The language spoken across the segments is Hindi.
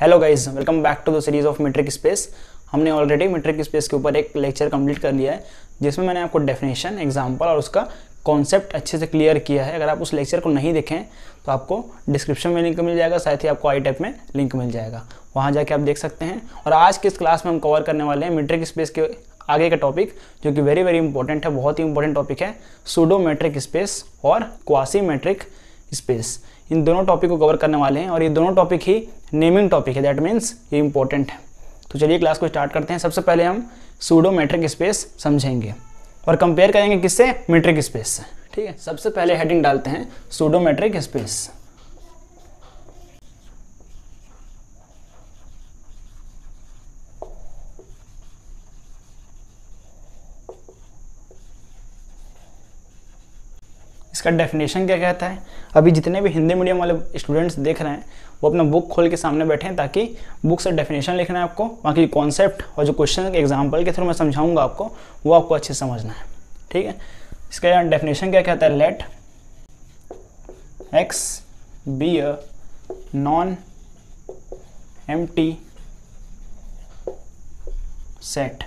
Hello guys, welcome back to the series of metric space. हमने ऑलरेडी मीट्रिक स्पेस के ऊपर एक लेक्चर कंप्लीट कर लिया है, जिसमें मैंने आपको डेफिनेशन, एग्जाम्पल और उसका कॉन्सेप्ट अच्छे से क्लियर किया है। अगर आप उस लेक्चर को नहीं देखें तो आपको डिस्क्रिप्शन में लिंक मिल जाएगा, साथ ही आपको आई टैब में लिंक मिल जाएगा, वहाँ जाके आप देख सकते हैं। और आज की इस क्लास में हम कवर करने वाले हैं मीट्रिक स्पेस के आगे का टॉपिक, जो कि वेरी वेरी इंपॉर्टेंट है, बहुत ही इंपॉर्टेंट टॉपिक है, सूडोमेट्रिक स्पेस और क्वासीमेट्रिक स्पेस। इन दोनों टॉपिक को कवर करने वाले हैं और ये दोनों टॉपिक ही नेमिंग टॉपिक है, दैट मीन्स ये इंपॉर्टेंट है। तो चलिए क्लास को स्टार्ट करते हैं। सबसे पहले हम सूडोमेट्रिक स्पेस समझेंगे और कंपेयर करेंगे किससे? मीट्रिक स्पेस से, ठीक है। सबसे पहले हेडिंग डालते हैं सूडोमेट्रिक स्पेस। इसका डेफिनेशन क्या कहता है? अभी जितने भी हिंदी मीडियम वाले स्टूडेंट्स देख रहे हैं वो अपना बुक खोल के सामने बैठे हैं, ताकि बुक से डेफिनेशन लिखना है आपको, बाकी कॉन्सेप्ट और जो क्वेश्चन एग्जाम्पल के थ्रू मैं समझाऊंगा आपको, वो आपको अच्छे समझना है, ठीक है। इसका डेफिनेशन क्या कहता है? Let X be a non empty set,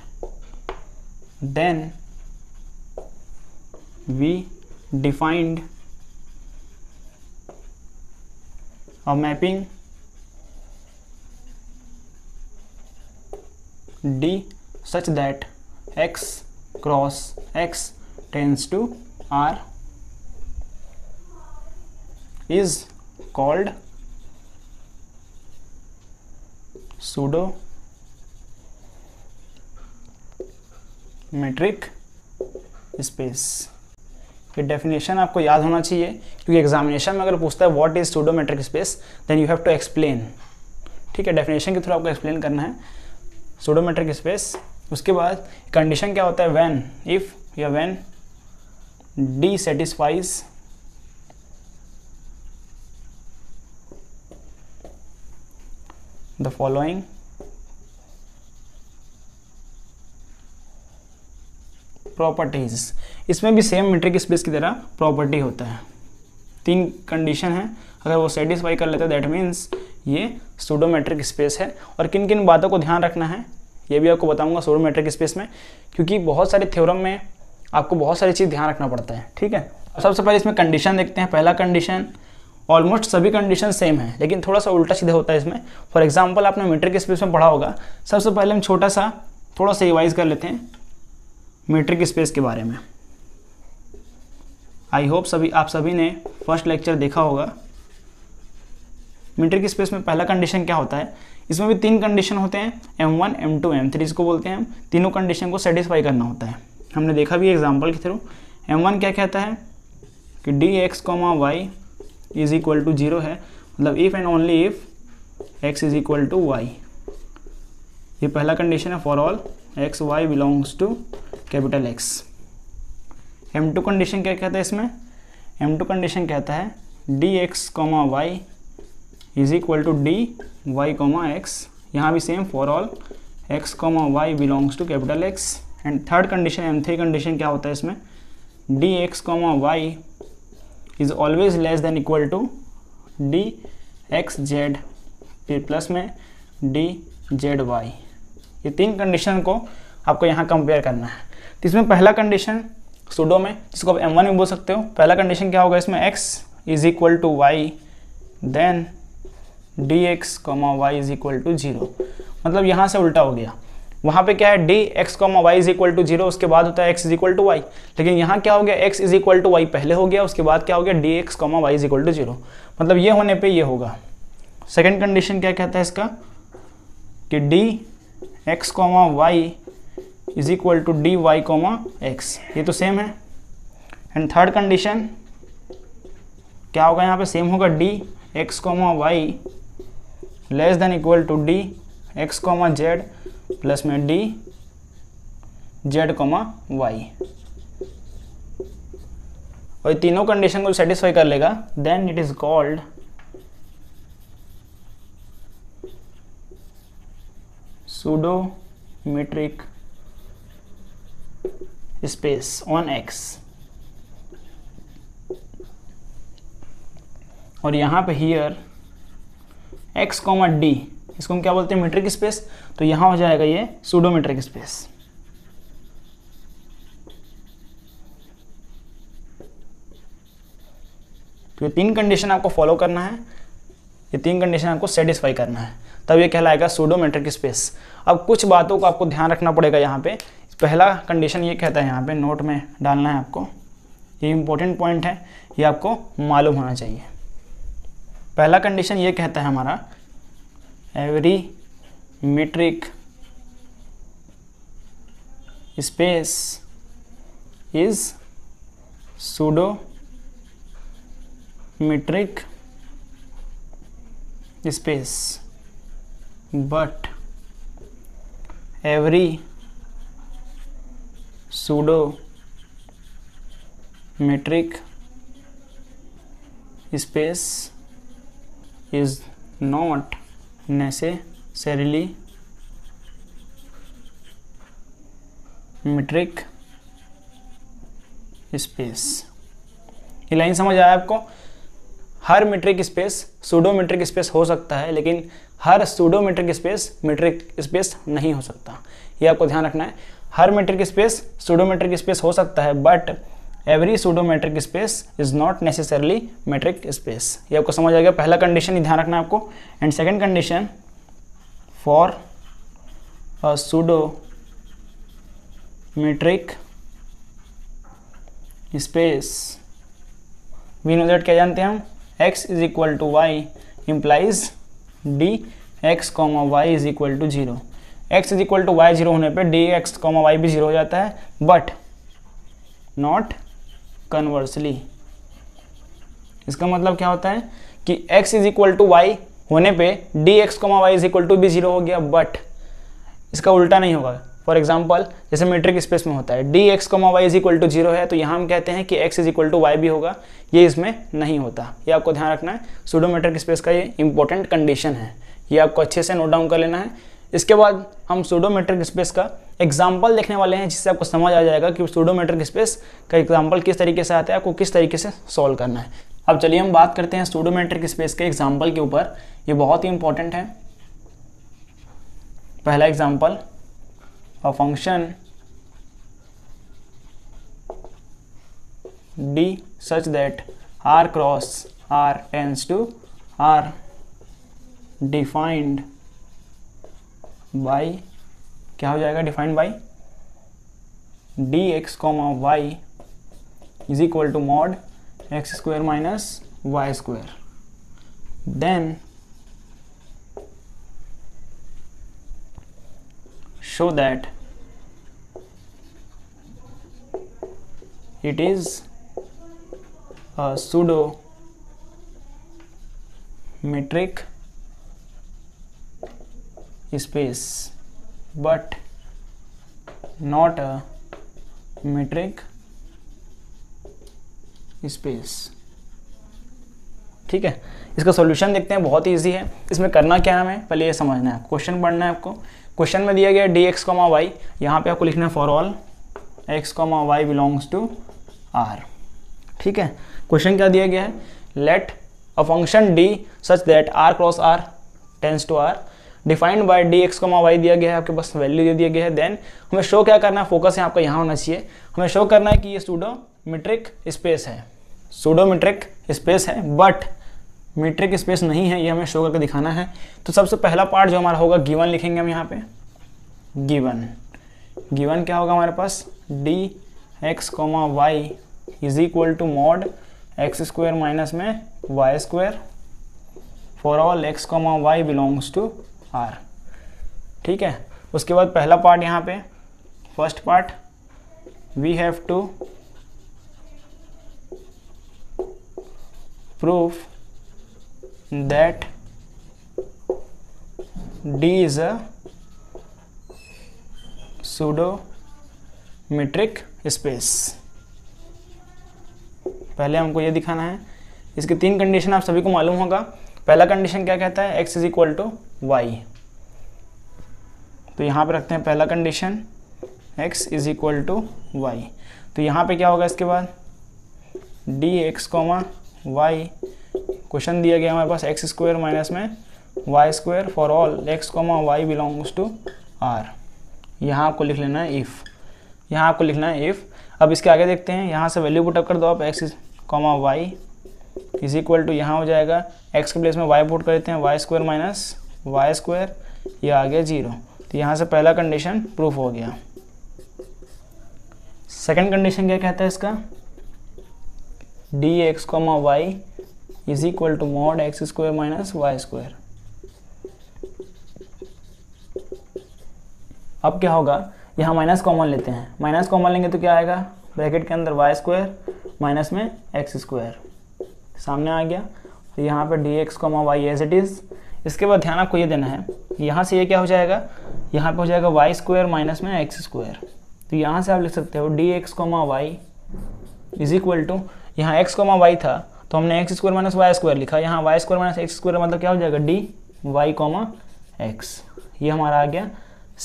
then we defined a mapping D such that X cross X tends to R is called pseudometric space। ये डेफिनेशन आपको याद होना चाहिए, क्योंकि एग्जामिनेशन में अगर पूछता है what is pseudometric space, then you have to explain, ठीक है। डेफिनेशन के थ्रू आपको एक्सप्लेन करना है सूडोमेट्रिक स्पेस। उसके बाद कंडीशन क्या होता है? व्हेन, इफ या when D satisfies the following, properties. इसमें भी सेम मीट्रिक स्पेस की तरह प्रॉपर्टी होता है, तीन कंडीशन है, अगर वो सेटिस्फाई कर लेता है दैट मीन्स ये सूडोमेट्रिक स्पेस है। और किन किन बातों को ध्यान रखना है ये भी आपको बताऊंगा सूडोमेट्रिक स्पेस में, क्योंकि बहुत सारे थ्योरम में आपको बहुत सारी चीज़ ध्यान रखना पड़ता है, ठीक है। सबसे पहले इसमें कंडीशन देखते हैं। पहला कंडीशन, ऑलमोस्ट सभी कंडीशन सेम है लेकिन थोड़ा सा उल्टा सीधा होता है इसमें। फॉर एग्जाम्पल आपने मीट्रिक स्पेस में पढ़ा होगा। सबसे पहले हम छोटा सा थोड़ा सा रिवाइज कर लेते हैं मीट्रिक स्पेस के बारे में। आई होप सभी आप सभी ने फर्स्ट लेक्चर देखा होगा। मीट्रिक स्पेस में पहला कंडीशन क्या होता है? इसमें भी तीन कंडीशन होते हैं, M1, M2, M3 इसको बोलते हैं। तीनों कंडीशन को सेटिस्फाई करना होता है, हमने देखा भी एग्जाम्पल के थ्रू। M1 क्या कहता है कि dx, y is equal to zero है, मतलब if and only if x is equal to Y. ये पहला कंडीशन है, for all X Y belongs to capital X. M2 condition क्या कहता है इसमें? M2 कंडीशन कहता है dx, y is equal to dy, x। यहाँ भी सेम, फॉर ऑल x, y belongs to capital X. And third condition, M3 condition क्या होता है इसमें? dx, y is always less than equal to dxz, फिर प्लस में dzy। ये तीन कंडीशन को आपको यहाँ कंपेयर करना है। तो इसमें पहला कंडीशन सूडो में, जिसको आप M1 भी बोल सकते हो, पहला कंडीशन क्या होगा इसमें? x is equal to Y, then dx, y is equal to zero, मतलब यहाँ से उल्टा हो गया। वहाँ पे क्या है? dx, y is equal to zero, उसके बाद होता है x is equal to Y, लेकिन यहाँ क्या हो गया? x is equal to Y पहले हो गया, उसके बाद क्या हो गया? dx, y is equal to zero, मतलब ये होने पर ये होगा। सेकेंड कंडीशन क्या कहता है इसका? कि dx, y is equal to dy, x, ये तो सेम है। एंड थर्ड कंडीशन क्या होगा? यहाँ पे सेम होगा, dx, y less than equal to dx, z plus में dz, y। और ये तीनों कंडीशन को सेटिस्फाई कर लेगा then it is called pseudometric space on X. और यहाँ पे हियर एक्स कॉमा डी, इसको हम क्या बोलते हैं, मीट्रिक स्पेस। तो यहाँ हो जाएगा ये सूडोमीट्रिक स्पेस। तो ये तीन कंडीशन आपको फॉलो करना है, ये तीन कंडीशन आपको सेटिस्फाई करना है, तब ये कहलाएगा सूडोमीट्रिक स्पेस। अब कुछ बातों को आपको ध्यान रखना पड़ेगा यहाँ पे। पहला कंडीशन ये कहता है, यहाँ पे नोट में डालना है आपको, ये इंपॉर्टेंट पॉइंट है, ये आपको मालूम होना चाहिए। पहला कंडीशन ये कहता है हमारा, every metric space is pseudo metric space but every pseudo metric space is not necessarily metric space. ये लाइन समझ आया आपको? हर मीट्रिक स्पेस सूडोमीट्रिक स्पेस हो सकता है, लेकिन हर सूडोमीट्रिक स्पेस मीट्रिक स्पेस नहीं हो सकता, ये आपको ध्यान रखना है। हर मीट्रिक स्पेस सूडोमीट्रिक स्पेस हो सकता है, but every pseudometric space is not necessarily metric space. ये आपको समझ आ गया, पहला कंडीशन ही ध्यान रखना है आपको। And second condition, for a pseudometric space we know that, क्या जानते हैं हम, x is equal to Y implies D x comma Y is equal to zero. X is equal to Y zero होने पर डी एक्स कॉमा वाई भी जीरो हो जाता है, बट नॉट कन्वर्सली। इसका मतलब क्या होता है कि x is equal to Y होने पे D x comma Y is equal to भी जीरो हो गया, बट इसका उल्टा नहीं होगा। फॉर एग्जाम्पल जैसे मेट्रिक स्पेस में होता है, D x comma Y is equal to zero है, तो यहाँ हम कहते हैं कि x is equal to Y भी होगा, ये इसमें नहीं होता। ये आपको ध्यान रखना है, सूडोमेट्रिक स्पेस का ये इंपॉर्टेंट कंडीशन है, ये आपको अच्छे से नोट डाउन कर लेना है। इसके बाद हम सूडोमेट्रिक स्पेस का एग्जाम्पल देखने वाले हैं, जिससे आपको समझ आ जाएगा कि सूडोमेट्रिक स्पेस का एग्जाम्पल किस तरीके से आता है, आपको किस तरीके से सॉल्व करना है। अब चलिए हम बात करते हैं सूडोमेट्रिक स्पेस के एग्जाम्पल के ऊपर, ये बहुत ही इंपॉर्टेंट है। पहला example, a function D such that R cross R tends to R defined by, क्या हो जाएगा, defined by D x comma Y is equal to mod x square minus Y square, then show that it is a pseudo metric space but not a metric space. ठीक है, इसका सॉल्यूशन देखते हैं, बहुत ही ईजी है। इसमें करना क्या है हमें, पहले ये समझना है, क्वेश्चन पढ़ना है आपको। क्वेश्चन में दिया गया डी एक्स कॉमा वाई, यहाँ पे आपको लिखना है for all x comma Y belongs to R. ठीक है, क्वेश्चन क्या दिया गया है, let a function D such that R cross R tends to R defined by D x comma Y दिया गया है, आपके पास वैल्यू दे दिया गया है। देन हमें शो क्या करना है, फोकस है आपका यहाँ होना चाहिए, हमें शो करना है कि ये सूडोमीट्रिक स्पेस है, सूडोमीट्रिक स्पेस है बट मीट्रिक स्पेस नहीं है, ये हमें शो करके दिखाना है। तो सबसे पहला पार्ट जो हमारा होगा, गिवन लिखेंगे हम यहाँ पे, गिवन, गिवन क्या होगा हमारे पास, D x comma Y is equal to mod x square minus में Y square for all x comma Y belongs to R. ठीक है, उसके बाद पहला पार्ट यहाँ पे, first part, we have to prove that D is a pseudometric space. पहले हमको ये दिखाना है, इसके तीन कंडीशन आप सभी को मालूम होगा। पहला कंडीशन क्या कहता है, x is equal to Y, तो यहाँ पे रखते हैं पहला condition x is equal to Y. तो यहाँ पे क्या होगा, इसके बाद D x comma Y, question दिया गया हमारे पास एक्स स्क्वायर माइनस में y square for all x comma Y belongs to R. यहाँ आपको लिख लेना है इफ़, यहाँ आपको लिखना है इफ़। अब इसके आगे देखते हैं, यहाँ से वैल्यू पुट अप कर दो आप, X comma Y is equal to, यहाँ हो जाएगा एक्स के प्लेस में वाई पुट कर देते हैं, Y square minus Y square, यह आ गया जीरो। तो यहाँ से पहला कंडीशन प्रूफ हो गया। सेकंड कंडीशन क्या कहता है इसका, D x comma Y is equal to mod x square minus Y square. अब क्या होगा, यहाँ माइनस कॉमन लेते हैं, माइनस कॉमन लेंगे तो क्या आएगा, ब्रैकेट के अंदर वाई स्क्वायर माइनस में एक्स स्क्वायर सामने आ गया। तो यहाँ पर D x comma Y as it is. इसके बाद ध्यान आपको ये देना है, यहाँ से ये क्या हो जाएगा, यहाँ पे हो जाएगा वाई स्क्वायर माइनस में एक्स स्क्वायर। तो यहाँ से आप लिख सकते हो D x comma Y is equal to, यहाँ एक्स कॉमा वाई था तो हमने x square minus Y square लिखा, यहाँ Y square minus x square मतलब क्या हो जाएगा, डी वाई कॉमा एक्स। ये हमारा आ गया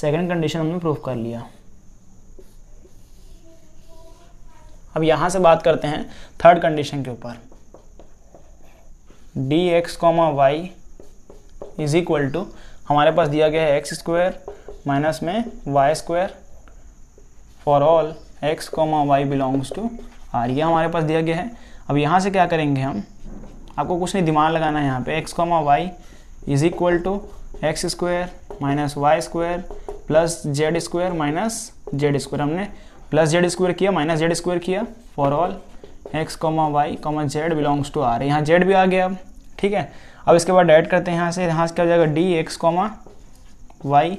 सेकेंड कंडीशन, हमने प्रूफ कर लिया। अब यहाँ से बात करते हैं थर्ड कंडीशन के ऊपर, D x comma Y is equal to, हमारे पास दिया गया है एक्स स्क्वायर माइनस में Y square for all x comma Y belongs to R, ये हमारे पास दिया गया है। अब यहाँ से क्या करेंगे हम, आपको कुछ नहीं दिमाग लगाना है, यहाँ पे x comma Y is equal to x square minus Y square plus Z square minus Z square, हमने प्लस जेड स्क्वायर किया माइनस जेड स्क्वायर किया for all x comma Y comma Z belongs to R, यहाँ जेड भी आ गया अब, ठीक है। अब इसके बाद ऐड करते हैं यहाँ से, यहाँ से क्या हो जाएगा, D x comma Y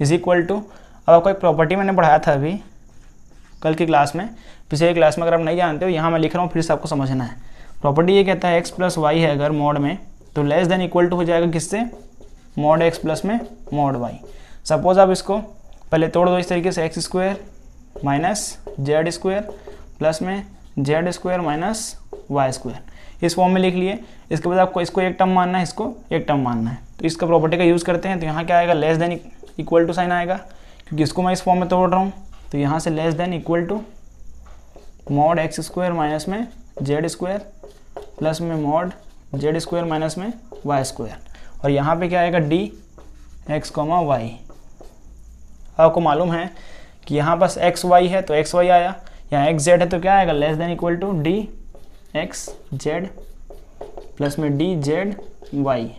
is equal to. अब आपको एक प्रॉपर्टी मैंने पढ़ाया था अभी कल की क्लास में, पिछले क्लास में, अगर आप नहीं जानते हो यहाँ मैं लिख रहा हूँ, फिर से आपको समझना है। प्रॉपर्टी ये कहता है एक्स प्लस वाई है अगर मॉड में, तो लेस देन इक्वल टू हो जाएगा किससे, मॉड एक्स प्लस में मॉड वाई। सपोज आप इसको पहले तोड़ दो इस तरीके से, x square minus Z square plus में Z square minus Y square, इस फॉर्म में लिख लिए। इसके बाद आपको इसको एक टर्म मानना है, इसको एक टर्म मानना है, तो इसका प्रॉपर्टी का यूज़ करते हैं। तो यहाँ क्या आएगा, less than equal to sign आएगा, क्योंकि इसको मैं इस फॉर्म में तोड़ रहा हूँ। तो यहाँ से less than equal to mod x square minus में जेड स्क्वायर प्लस में मॉड जेड स्क्वायर माइनस में वाई स्क्वायर, और यहाँ पे क्या आएगा, डी एक्स कॉमा वाई। आपको मालूम है कि यहाँ पास एक्स वाई है तो एक्स वाई आया, यहाँ एक्स जेड है तो क्या आएगा, less than equal to D x Z plus में डी जेड वाई,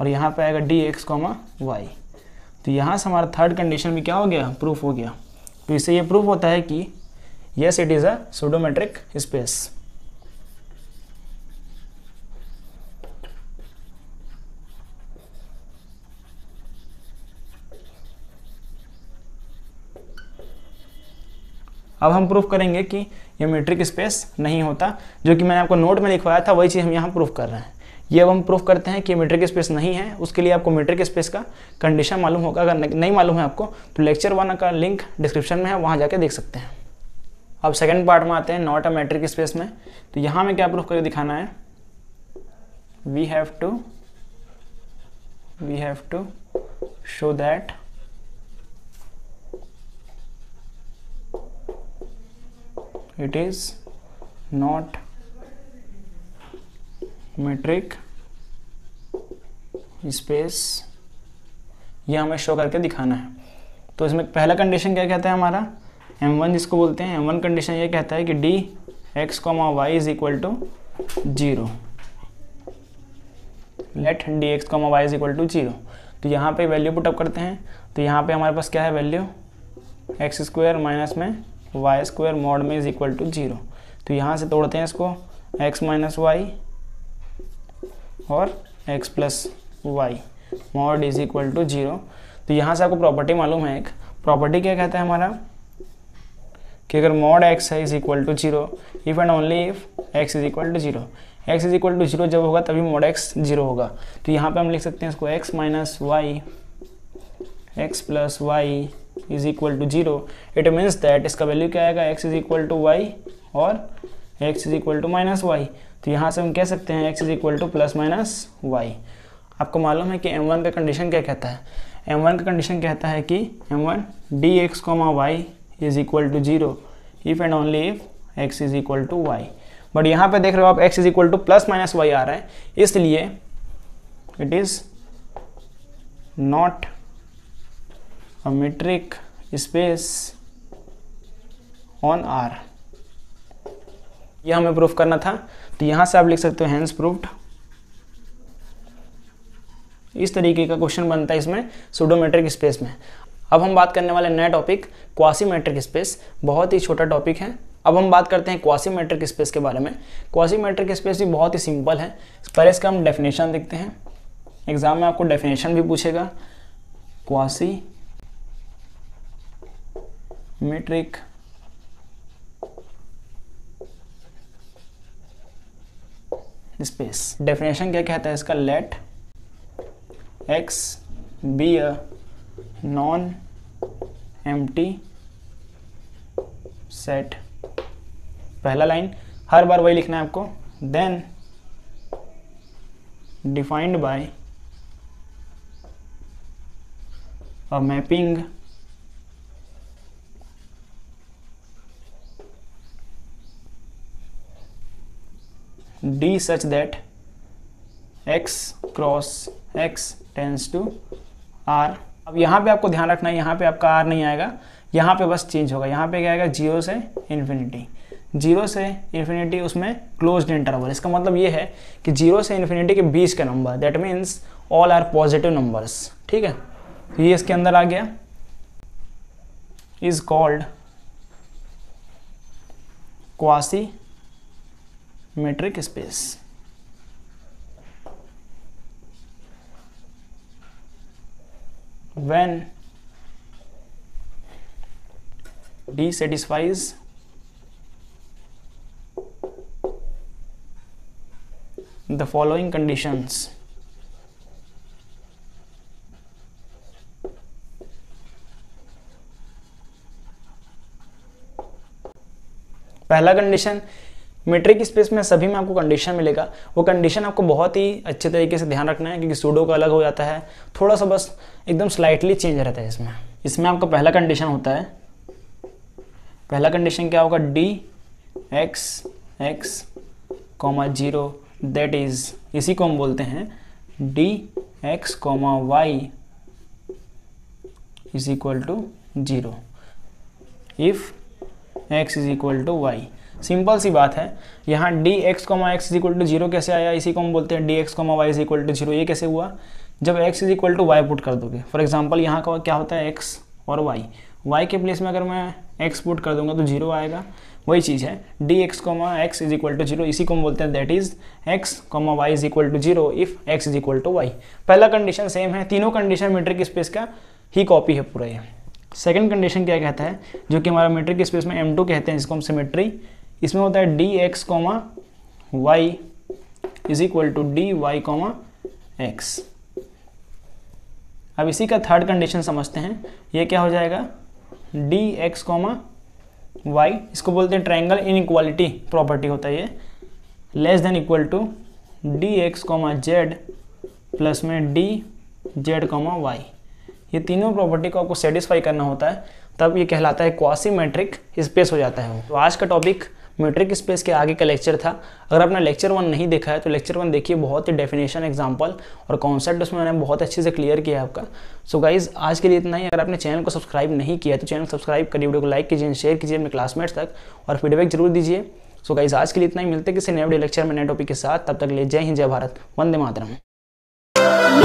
और यहाँ पे आएगा डी एक्स कॉमा वाई। तो यहाँ से हमारा थर्ड कंडीशन भी क्या हो गया, प्रूफ हो गया। तो इससे ये प्रूफ होता है कि yes it is a pseudometric space. अब हम प्रूफ करेंगे कि ये मीट्रिक स्पेस नहीं होता, जो कि मैंने आपको नोट में लिखवाया था, वही चीज़ हम यहाँ प्रूफ कर रहे हैं। ये अब हम प्रूफ करते हैं कि मीट्रिक स्पेस नहीं है। उसके लिए आपको मीट्रिक स्पेस का कंडीशन मालूम होगा, अगर नहीं मालूम है आपको तो लेक्चर 1 का लिंक डिस्क्रिप्शन में है, वहाँ जाके देख सकते हैं। अब सेकेंड पार्ट में आते हैं, नॉट अ मीट्रिक स्पेस में। तो यहाँ में क्या प्रूफ करके दिखाना है, we have to show that it is not metric space, ये हमें शो करके दिखाना है। तो इसमें पहला कंडीशन क्या कहता है हमारा, M1 जिसको बोलते हैं, M1 कंडीशन ये कहता है कि D x comma Y is equal to zero, let D x comma Y is equal to zero. तो यहाँ पे वैल्यू पुट अप करते हैं, तो यहाँ पे हमारे पास क्या है वैल्यू, एक्स स्क्वायर माइनस में वाई स्क्वायर मॉड में इज इक्वल टू जीरो। तो यहाँ से तोड़ते हैं इसको, एक्स माइनस वाई और x plus y mod is equal to zero. तो यहाँ से आपको प्रॉपर्टी मालूम है, एक प्रॉपर्टी क्या कहता है हमारा कि अगर मॉड एक्स है is equal to zero, if and only if x is equal to zero, x is equal to zero जब होगा तभी मॉड एक्स जीरो होगा। तो यहाँ पर हम लिख सकते हैं इसको, x minus y x plus y is equal to zero, it means that इसका वैल्यू क्या आएगा, x is equal to y और x is equal to minus y. तो यहाँ से हम कह सकते हैं x is equal to plus minus y. आपको मालूम है कि M1 का कंडीशन क्या कहता है, M1 का कंडीशन कहता है कि M1 d x comma Y is equal to zero if and only if x is equal to y. But यहाँ पर देख रहे हो आप, x is equal to plus minus y आ रहा है, इसलिए it is not a metric space on R। यह हमें प्रूफ करना था, तो यहाँ से आप लिख सकते हो हैंस प्रूफ्ड। इस तरीके का क्वेश्चन बनता है इसमें सुडोमेट्रिक स्पेस में। अब हम बात करने वाले नया टॉपिक क्वासीमेट्रिक स्पेस, बहुत ही छोटा टॉपिक है। अब हम बात करते हैं क्वासीमेट्रिक स्पेस के बारे में। क्वासीमेट्रिक स्पेस भी बहुत ही सिंपल है। पहले इसका हम डेफिनेशन देखते हैं, एग्जाम में आपको डेफिनेशन भी पूछेगा। क्वासीमेट्रिक स्पेस डेफिनेशन क्या कहता है इसका, let x be a non empty set, पहला लाइन हर बार वही लिखना है आपको, then defined by a mapping D such that x cross x tends to R. अब यहाँ पे आपको ध्यान रखना है, यहाँ पे आपका आर नहीं आएगा, यहाँ पे बस चेंज होगा। यहाँ पे क्या आएगा, जीरो से इन्फिनिटी, जीरो से इन्फिनिटी उसमें क्लोज्ड इंटरवल। इसका मतलब ये है कि जीरो से इन्फिनिटी के बीच का number, that means all are positive numbers. ठीक है, ये इसके अंदर आ गया, is called quasi metric space. When D satisfies the following conditions, पहला कंडीशन, मेट्रिक स्पेस में सभी में आपको कंडीशन मिलेगा, वो कंडीशन आपको बहुत ही अच्छे तरीके से ध्यान रखना है, क्योंकि सूडो का अलग हो जाता है थोड़ा सा, बस एकदम स्लाइटली चेंज रहता है इसमें। इसमें आपका पहला कंडीशन होता है, पहला कंडीशन क्या होगा, D x x comma zero, that is, इसी को हम बोलते हैं d x comma Y is equal to zero, if x is equal to y. Simple सी बात है, यहाँ d x comma x is equal to zero कैसे आया, इसी को हम बोलते हैं d x comma Y is equal to zero. ये कैसे हुआ, जब x is equal to y put कर दोगे। फॉर एग्जांपल यहाँ का क्या होता है, x और y, y के प्लेस में अगर मैं x पुट कर दूंगा तो जीरो आएगा, वही चीज़ है D x comma x is equal to zero, इसी को हम बोलते हैं that is x comma Y is equal to zero if x is equal to y. पहला कंडीशन सेम है, तीनों कंडीशन मेट्रिक स्पेस का ही कॉपी है पूरा। ये सेकेंड कंडीशन क्या कहता है, जो कि हमारा मेट्रिक स्पेस में m2 कहते हैं, जिसको हम सिमेट्री, इसमें होता है D x comma Y is equal to D Y comma x. अब इसी का थर्ड कंडीशन समझते हैं, ये क्या हो जाएगा, डी एक्स कॉमा वाई, इसको बोलते हैं ट्राइंगल इनइक्वालिटी प्रॉपर्टी होता है ये, less than equal to D x comma Z plus में डी जेड कॉमा वाई। ये तीनों प्रॉपर्टी को आपको सेटिस्फाई करना होता है, तब ये कहलाता है क्वासी मेट्रिक स्पेस हो जाता है। तो आज का टॉपिक मेट्रिक स्पेस के आगे का लेक्चर था। अगर आपने लेक्चर 1 नहीं देखा है तो लेक्चर 1 देखिए, बहुत ही डेफिनेशन, एग्जांपल और कॉन्सेप्ट उसमें मैंने बहुत अच्छे से क्लियर किया है आपका। सो गाइज आज के लिए इतना ही। अगर आपने चैनल को सब्सक्राइब नहीं किया तो चैनल सब्सक्राइब करिए, वीडियो को लाइक कीजिए, शेयर कीजिए अपने क्लासमेट्स तक और फीडबैक जरूर दीजिए। सो गाइज आज के लिए इतना ही, मिलते हैं किसी नए वीडियो लेक्चर में नए टॉपिक के साथ। तब तक ले जय हिंद, जय भारत, वंदे मातरम।